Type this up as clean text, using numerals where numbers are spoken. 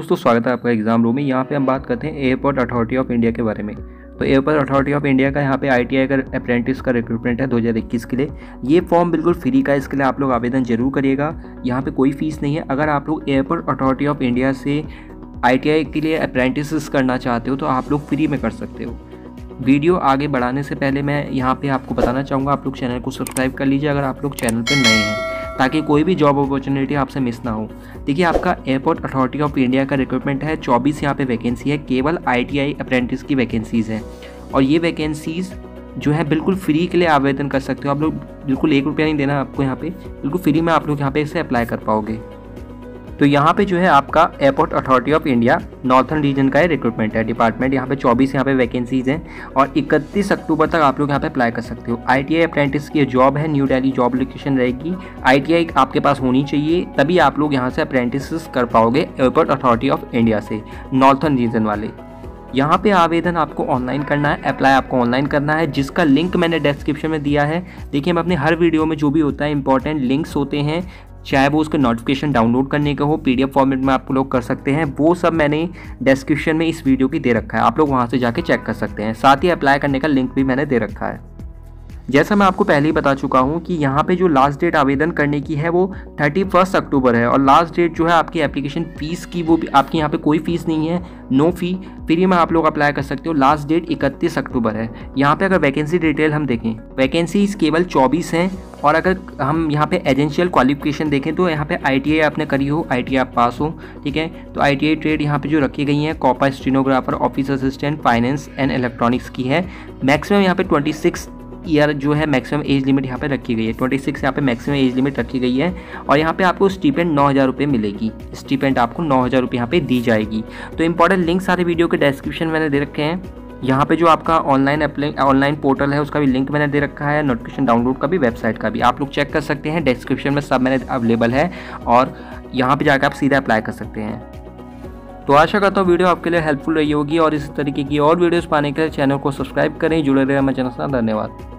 दोस्तों स्वागत है आपका एग्जाम रूम में। यहाँ पे हम बात करते हैं एयरपोर्ट अथॉरिटी ऑफ इंडिया के बारे में। तो एयरपोर्ट अथॉरिटी ऑफ इंडिया का यहाँ पे आईटीआई का अप्रेंटिस का रिक्रूटमेंट है 2021 के लिए। ये फॉर्म बिल्कुल फ्री का है, इसके लिए आप लोग आवेदन जरूर करिएगा। यहाँ पे कोई फीस नहीं है। अगर आप लोग एयरपोर्ट अथॉरिटी ऑफ इंडिया से आईटीआई के लिए अप्रेंटिस करना चाहते हो तो आप लोग फ्री में कर सकते हो। वीडियो आगे बढ़ाने से पहले मैं यहाँ पे आपको बताना चाहूँगा, आप लोग चैनल को सब्सक्राइब कर लीजिए अगर आप लोग चैनल पर नए हैं, ताकि कोई भी जॉब अपॉर्चुनिटी आपसे मिस ना हो। देखिए, आपका एयरपोर्ट अथॉरिटी ऑफ इंडिया का रिक्रूटमेंट है, 24 यहाँ पे वैकेंसी है, केवल आईटीआई अप्रेंटिस की वैकेंसीज़ हैं। और ये वैकेंसीज़ जो है बिल्कुल फ्री के लिए आवेदन कर सकते हो आप लोग, बिल्कुल 1 रुपया नहीं देना आपको, यहाँ पर बिल्कुल फ्री में आप लोग यहाँ पर इसे अप्लाई कर पाओगे। तो यहाँ पे जो है आपका airport authority of India northern region का रिक्रूटमेंट है, डिपार्टमेंट। यहाँ पे 24 यहाँ पे वैकेंसीज़ हैं और 31 अक्टूबर तक आप लोग यहाँ पे अप्लाई कर सकते हो। आईटीआई अप्रेंटिस की जॉब है, न्यू दिल्ली जॉब लोकेशन रहेगी। आईटीआई आपके पास होनी चाहिए, तभी आप लोग यहाँ से अप्रेंटिस कर पाओगे एयरपोर्ट अथॉरिटी ऑफ इंडिया से, नॉर्थर्न रीजन वाले। यहाँ पे आवेदन आपको ऑनलाइन करना है, अप्लाई आपको ऑनलाइन करना है, जिसका लिंक मैंने डिस्क्रिप्शन में दिया है। देखिए, मैं अपने हर वीडियो में जो भी होता है इंपॉर्टेंट लिंक्स होते हैं, चाहे वो उसका नोटिफिकेशन डाउनलोड करने का हो, पीडीएफ फॉर्मेट में आप लोग कर सकते हैं, वो सब मैंने डिस्क्रिप्शन में इस वीडियो की दे रखा है, आप लोग वहाँ से जाके चेक कर सकते हैं। साथ ही अप्लाई करने का लिंक भी मैंने दे रखा है। जैसा मैं आपको पहले ही बता चुका हूँ कि यहाँ पे जो लास्ट डेट आवेदन करने की है वो 31 अक्टूबर है, और लास्ट डेट जो है आपकी एप्लीकेशन फ़ीस की, वो भी आपकी यहाँ पे कोई फ़ीस नहीं है, नो फी, फ्री में आप लोग अप्लाई कर सकते हो। लास्ट डेट 31 अक्टूबर है। यहाँ पे अगर वैकेंसी डिटेल हम देखें, वैकेंसीज़ केवल 24 हैं। और अगर हम यहाँ पे एजेंशियल क्वालिफिकेशन देखें तो यहाँ पे आईटीआई आपने करी हो, आईटीआई आप पास हो, ठीक है, तो आईटीआई ट्रेड यहाँ पे जो रखी गई हैं, copper stenographer, office assistant, finance and electronics की है। मैक्सिमम यहाँ पे 26 ईयर जो है मैक्सिमम एज लिमिट यहाँ पे रखी गई है, 26 यहाँ पे मैक्सिमम एज लिमिट रखी गई है। और यहाँ पे आपको स्टीपेंड 9,000 रुपये मिलेगी, स्टीपेंड आपको 9,000 रुपये यहाँ पे दी जाएगी। तो इंपॉर्टेंट लिंक सारे वीडियो के डिस्क्रिप्शन मैंने दे रखे हैं। यहाँ पे जो आपका ऑनलाइन पोर्टल है उसका भी लिंक मैंने दे रखा है, नोटिफिकेशन डाउनलोड का भी, वेबसाइट का भी, आप लोग चेक कर सकते हैं। डिस्क्रिप्शन में सब मैंने अवेलेबल है और यहाँ पे जाकर आप सीधा अप्लाई कर सकते हैं। तो आशा करता हूँ वीडियो आपके लिए हेल्पफुल रही होगी, और इस तरीके की और वीडियोस पाने के लिए चैनल को सब्सक्राइब करें, जुड़े रहें हमारे चैनल से। धन्यवाद।